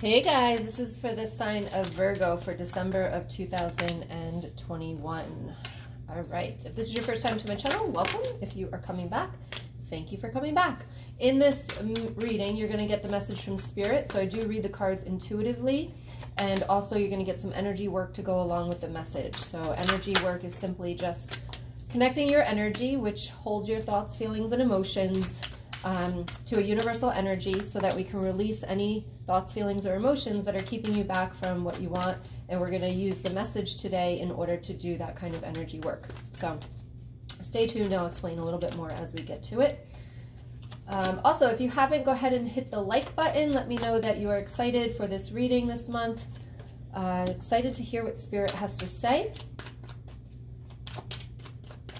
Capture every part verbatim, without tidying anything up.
Hey guys, this is for the sign of Virgo for December of two thousand twenty-one. All right, if this is your first time to my channel, welcome. If you are coming back, thank you for coming back. In this reading, you're going to get the message from Spirit. So I do read the cards intuitively, and also you're going to get some energy work to go along with the message. So energy work is simply just connecting your energy, which holds your thoughts, feelings, and emotions um, to a universal energy so that we can release any thoughts, feelings, or emotions that are keeping you back from what you want. And we're going to use the message today in order to do that kind of energy work. So stay tuned. I'll explain a little bit more as we get to it. Um, also, if you haven't, go ahead and hit the like button. Let me know that you are excited for this reading this month. Uh, excited to hear what Spirit has to say.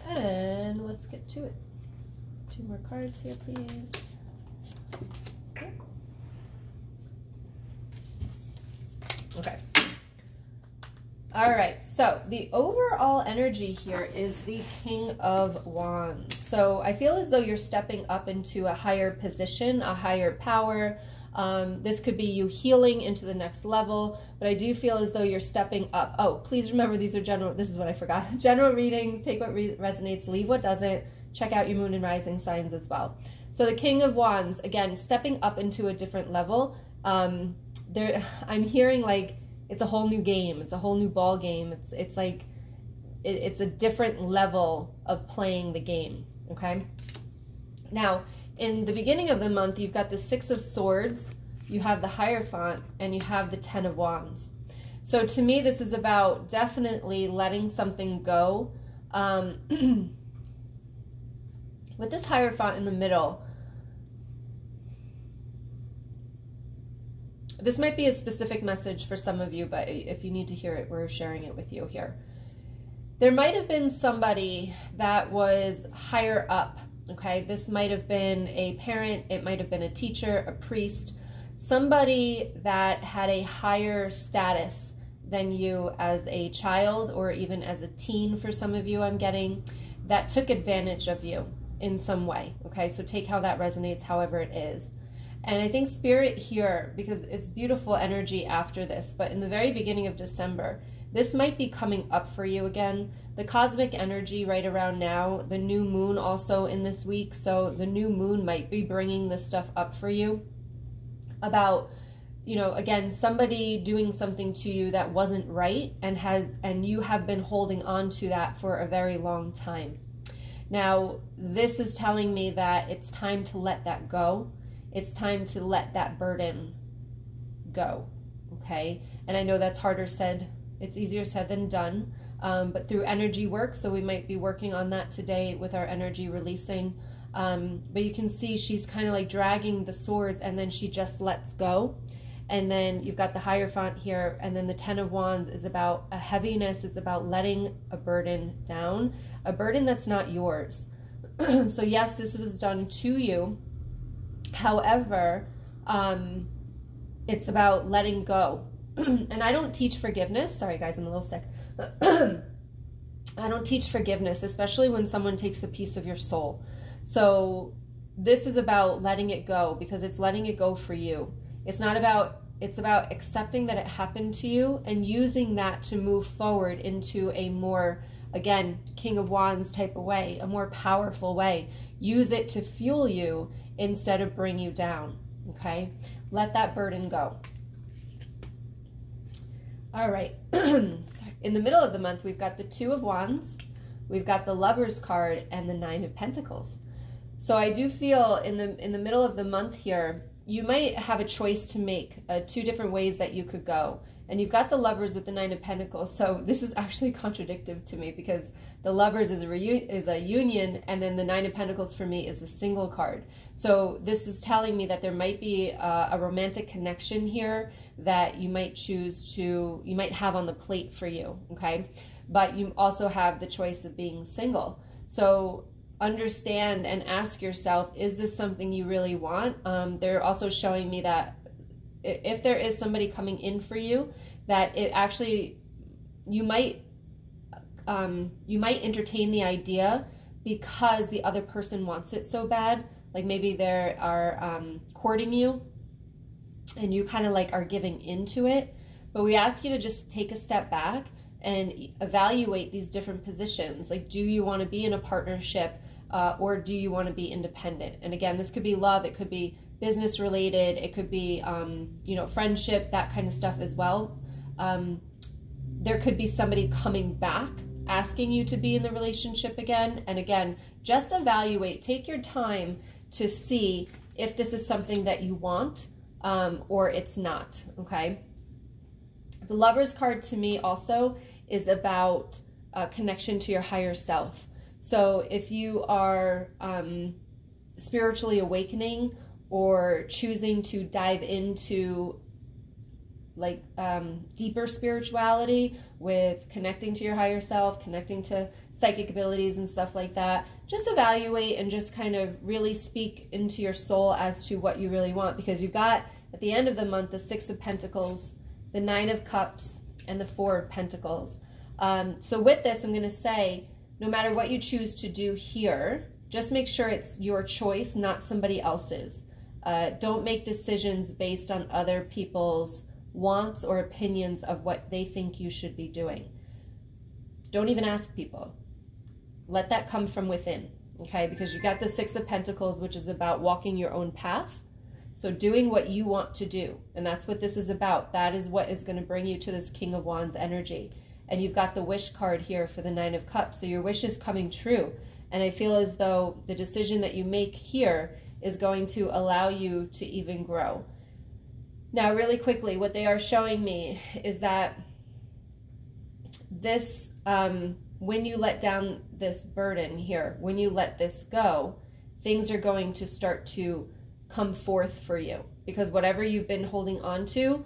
And let's get to it. Two more cards here, please. Okay. All right, so the overall energy here is the King of Wands. So I feel as though you're stepping up into a higher position, a higher power. Um, this could be you healing into the next level, but I do feel as though you're stepping up. Oh, please remember these are general, this is what I forgot. General readings, take what re resonates, leave what doesn't. Check out your moon and rising signs as well. So the King of Wands, again, stepping up into a different level. Um, there, I'm hearing like, it's a whole new game. It's a whole new ball game. It's it's like, it, it's a different level of playing the game, okay? Now, in the beginning of the month, you've got the Six of Swords, you have the Hierophant, and you have the Ten of Wands. So to me, this is about definitely letting something go. Um, with this Hierophant in the middle, this might be a specific message for some of you, but if you need to hear it, we're sharing it with you here. There might have been somebody that was higher up, okay? This might have been a parent, it might have been a teacher, a priest, somebody that had a higher status than you as a child or even as a teen for some of you, I'm getting, that took advantage of you in some way, okay? So take how that resonates, however it is. And I think Spirit here, because it's beautiful energy after this, but in the very beginning of December, this might be coming up for you again. The cosmic energy right around now, the new moon also in this week, so the new moon might be bringing this stuff up for you about, you know, again, somebody doing something to you that wasn't right and has, and you have been holding on to that for a very long time. Now, this is telling me that it's time to let that go. It's time to let that burden go, okay? And I know that's harder said, it's easier said than done, um, but through energy work, so we might be working on that today with our energy releasing, um, but you can see she's kind of like dragging the swords and then she just lets go. And then you've got the Hierophant here, and then the Ten of Wands is about a heaviness, it's about letting a burden down, a burden that's not yours. So yes, this was done to you. However, um, it's about letting go. And I don't teach forgiveness. Sorry, guys, I'm a little sick. I don't teach forgiveness, especially when someone takes a piece of your soul. So this is about letting it go because it's letting it go for you. It's not about, it's about accepting that it happened to you and using that to move forward into a more, again, King of Wands type of way, a more powerful way. Use it to fuel you instead of bring you down, okay? Let that burden go. All right, in the middle of the month, we've got the Two of Wands, we've got the Lover's card, and the Nine of Pentacles. So I do feel in the, in the middle of the month here, you might have a choice to make, uh, two different ways that you could go. And you've got the Lovers with the Nine of Pentacles, so this is actually contradictive to me because the Lovers is a, is a union, and then the Nine of Pentacles for me is the single card. So this is telling me that there might be a, a romantic connection here that you might choose to, you might have on the plate for you, okay? But you also have the choice of being single. So understand and ask yourself, is this something you really want? Um, they're also showing me that if there is somebody coming in for you, that it actually, you might, um, you might entertain the idea because the other person wants it so bad. Like maybe they are um, courting you and you kind of like are giving into it. But we ask you to just take a step back and evaluate these different positions. Like, do you want to be in a partnership uh, or do you want to be independent? And again, this could be love, it could be business related, it could be, um, you know, friendship, that kind of stuff as well. Um, there could be somebody coming back asking you to be in the relationship again. And again, just evaluate, take your time to see if this is something that you want um, or it's not, okay? The Lover's card to me also is about a connection to your higher self. So if you are um, spiritually awakening or choosing to dive into like um, deeper spirituality with connecting to your higher self, connecting to psychic abilities and stuff like that, just evaluate and just kind of really speak into your soul as to what you really want, because you've got at the end of the month the Six of Pentacles, the Nine of Cups, and the Four of Pentacles. Um, so with this, I'm going to say, no matter what you choose to do here, just make sure it's your choice, not somebody else's. Uh, don't make decisions based on other people's wants or opinions of what they think you should be doing. Don't even ask people. Let that come from within, okay? Because you got the Six of Pentacles, which is about walking your own path. So doing what you want to do, and that's what this is about. That is what is going to bring you to this King of Wands energy. And you've got the wish card here for the Nine of Cups, so your wish is coming true. And I feel as though the decision that you make here is going to allow you to even grow. Now, really quickly, what they are showing me is that this, um, when you let down this burden here, when you let this go, things are going to start to come forth for you, because whatever you've been holding on to,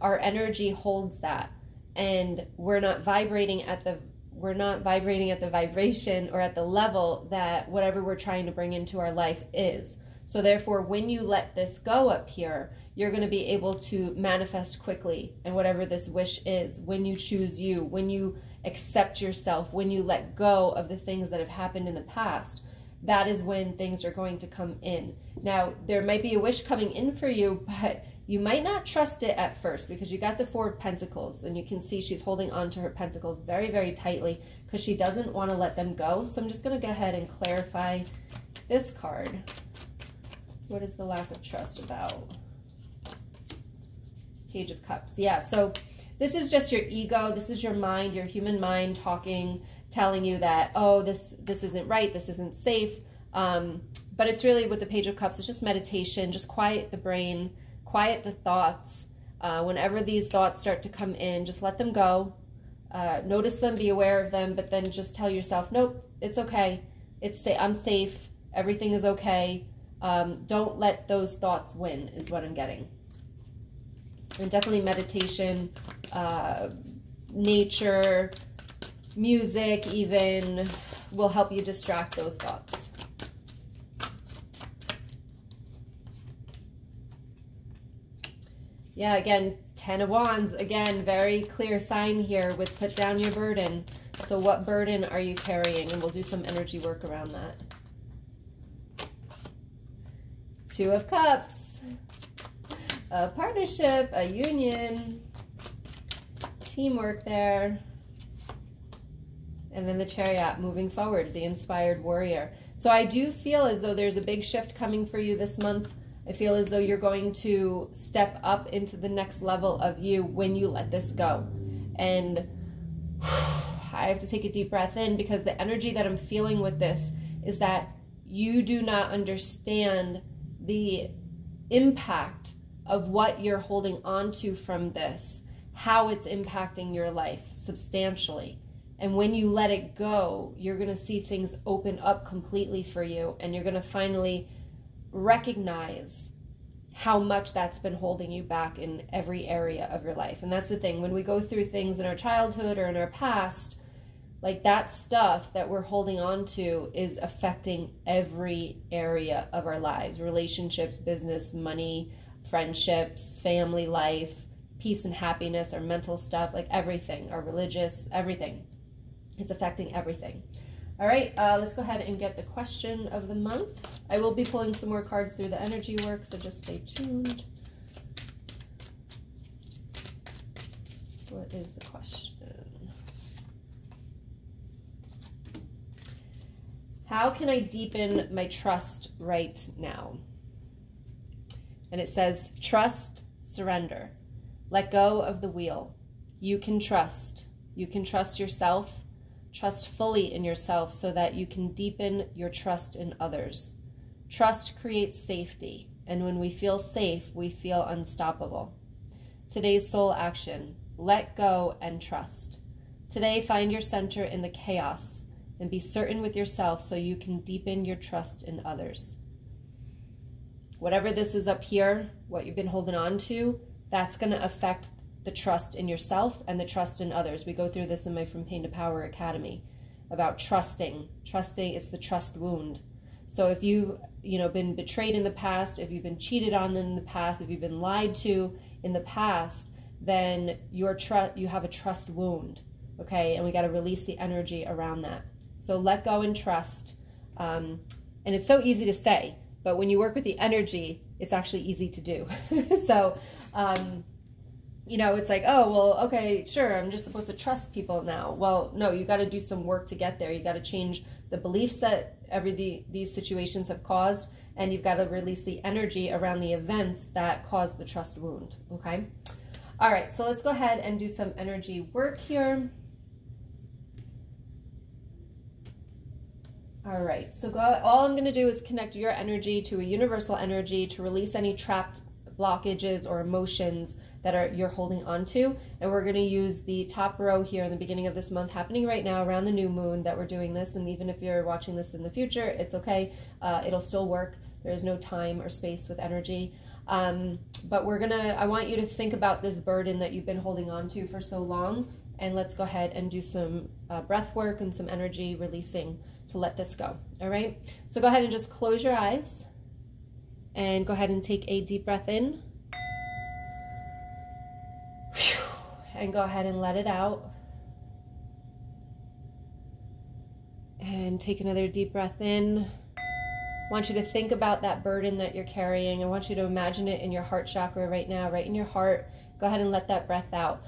our energy holds that, and we're not vibrating at the we're not vibrating at the vibration or at the level that whatever we're trying to bring into our life is. So therefore, when you let this go up here, you're going to be able to manifest quickly, and whatever this wish is, when you choose you, when you accept yourself, when you let go of the things that have happened in the past, that is when things are going to come in. Now, there might be a wish coming in for you, but you might not trust it at first, because you got the Four of Pentacles, and you can see she's holding on to her pentacles very, very tightly because she doesn't want to let them go. So I'm just going to go ahead and clarify this card. What is the lack of trust about? Page of Cups. Yeah, so this is just your ego. This is your mind, your human mind talking, telling you that, oh, this this isn't right, this isn't safe. Um, but it's really, with the Page of Cups, it's just meditation. Just quiet the brain, quiet the thoughts. Uh, whenever these thoughts start to come in, just let them go. Uh, notice them, be aware of them, but then just tell yourself, nope, it's okay. It's sa- I'm safe. Everything is okay. Um, don't let those thoughts win, is what I'm getting. And definitely meditation, uh, nature, music even will help you distract those thoughts. Yeah, again, Ten of Wands. Again, very clear sign here with put down your burden. So what burden are you carrying? And we'll do some energy work around that. Two of Cups. A partnership, a union, teamwork there. And then the Chariot, moving forward, the inspired warrior. So I do feel as though there's a big shift coming for you this month. I feel as though you're going to step up into the next level of you when you let this go. And I have to take a deep breath in, because the energy that I'm feeling with this is that you do not understand the impact of what you're holding on to from this, how it's impacting your life substantially. And when you let it go, you're going to see things open up completely for you, and you're going to finally recognize how much that's been holding you back in every area of your life. And that's the thing, when we go through things in our childhood or in our past, like that stuff that we're holding on to is affecting every area of our lives: relationships, business, money, friendships, family life, peace and happiness, our mental stuff, like everything, our religious, everything. It's affecting everything. All right, uh, let's go ahead and get the question of the month. I will be pulling some more cards through the energy work, so just stay tuned. What is the question? How can I deepen my trust right now? And it says, trust, surrender, let go of the wheel. You can trust. You can trust yourself. Trust fully in yourself so that you can deepen your trust in others. Trust creates safety, and when we feel safe, we feel unstoppable. Today's soul action, let go and trust. Today, find your center in the chaos and be certain with yourself so you can deepen your trust in others. Whatever this is up here, what you've been holding on to, that's going to affect the trust in yourself and the trust in others. We go through this in my From Pain to Power Academy about trusting. Trusting, it's the trust wound. So if you've you know, been betrayed in the past, if you've been cheated on in the past, if you've been lied to in the past, then your trust, you have a trust wound, okay? And we got to release the energy around that. So let go and trust. Um, and it's so easy to say, but when you work with the energy, it's actually easy to do. So, um, you know, it's like, oh, well, okay, sure, I'm just supposed to trust people now. Well, no, you got to do some work to get there. You got to change the beliefs that every the, these situations have caused, and you've got to release the energy around the events that caused the trust wound, okay? All right, so let's go ahead and do some energy work here. All right, so go, all I'm going to do is connect your energy to a universal energy to release any trapped blockages or emotions that are you're holding on to. And we're going to use the top row here in the beginning of this month, happening right now around the new moon, that we're doing this. And even if you're watching this in the future, it's okay. Uh, it'll still work. There is no time or space with energy. Um, but we're going to, I want you to think about this burden that you've been holding on to for so long. And let's go ahead and do some uh, breath work and some energy releasing to let this go. All right. So go ahead and just close your eyes. And go ahead and take a deep breath in. And go ahead and let it out. And take another deep breath in. I want you to think about that burden that you're carrying. I want you to imagine it in your heart chakra right now, right in your heart. Go ahead and let that breath out.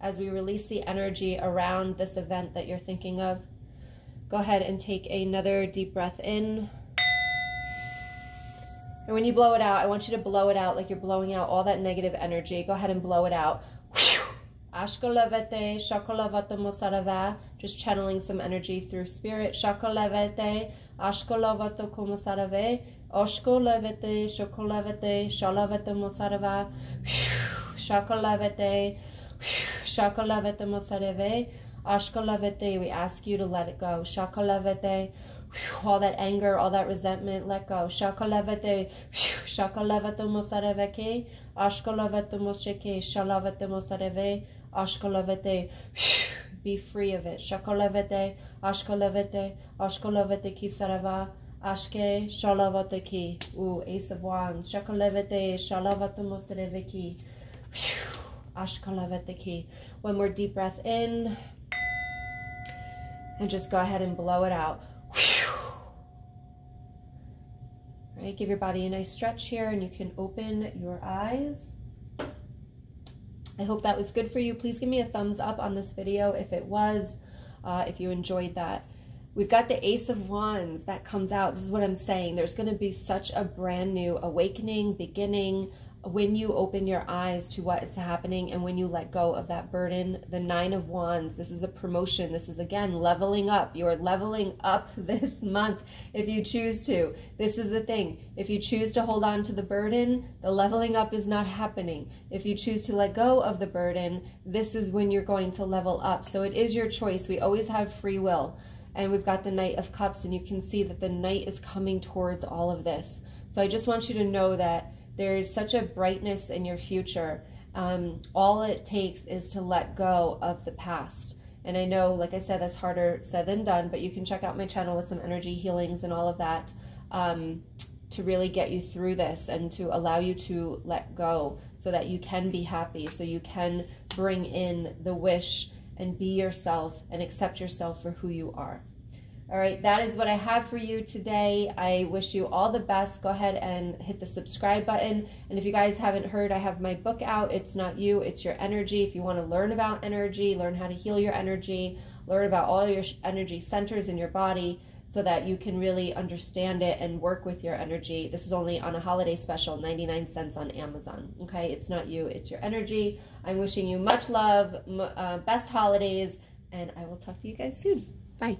As we release the energy around this event that you're thinking of, go ahead and take another deep breath in. And when you blow it out, I want you to blow it out like you're blowing out all that negative energy. Go ahead and blow it out. Just channeling some energy through spirit. We ask you to let it go. All that anger, all that resentment, let go. Shakolavate, shakolavato mosareveke, ashkolavato mosheke, shalavato mosareve, ashkolavate. Be free of it. Shakolavate, ashkolavate, ashkolavate ki sarava, ashke, shalavate ki. Ooh, ace of wands. Shakolavate, shalavato mosareveki, ashkolavate ki. One more deep breath in. And just go ahead and blow it out. Right, give your body a nice stretch here, and you can open your eyes. I hope that was good for you. Please give me a thumbs up on this video if it was, uh, if you enjoyed that. We've got the Ace of Wands that comes out. This is what I'm saying. There's going to be such a brand new awakening, beginning, when you open your eyes to what is happening and when you let go of that burden. The Nine of Wands, this is a promotion. This is, again, leveling up. You're leveling up this month if you choose to. This is the thing. If you choose to hold on to the burden, the leveling up is not happening. If you choose to let go of the burden, this is when you're going to level up. So it is your choice. We always have free will. And we've got the Knight of Cups, and you can see that the Knight is coming towards all of this. So I just want you to know that there is such a brightness in your future. Um, all it takes is to let go of the past. And I know, like I said, that's harder said than done, but you can check out my channel with some energy healings and all of that um, to really get you through this and to allow you to let go so that you can be happy, so you can bring in the wish and be yourself and accept yourself for who you are. All right, that is what I have for you today. I wish you all the best. Go ahead and hit the subscribe button. And if you guys haven't heard, I have my book out. It's Not You, It's Your Energy. If you want to learn about energy, learn how to heal your energy, learn about all your energy centers in your body so that you can really understand it and work with your energy. This is only on a holiday special, ninety-nine cents on Amazon. Okay, it's Not You, It's Your Energy. I'm wishing you much love, uh, best holidays, and I will talk to you guys soon. Bye.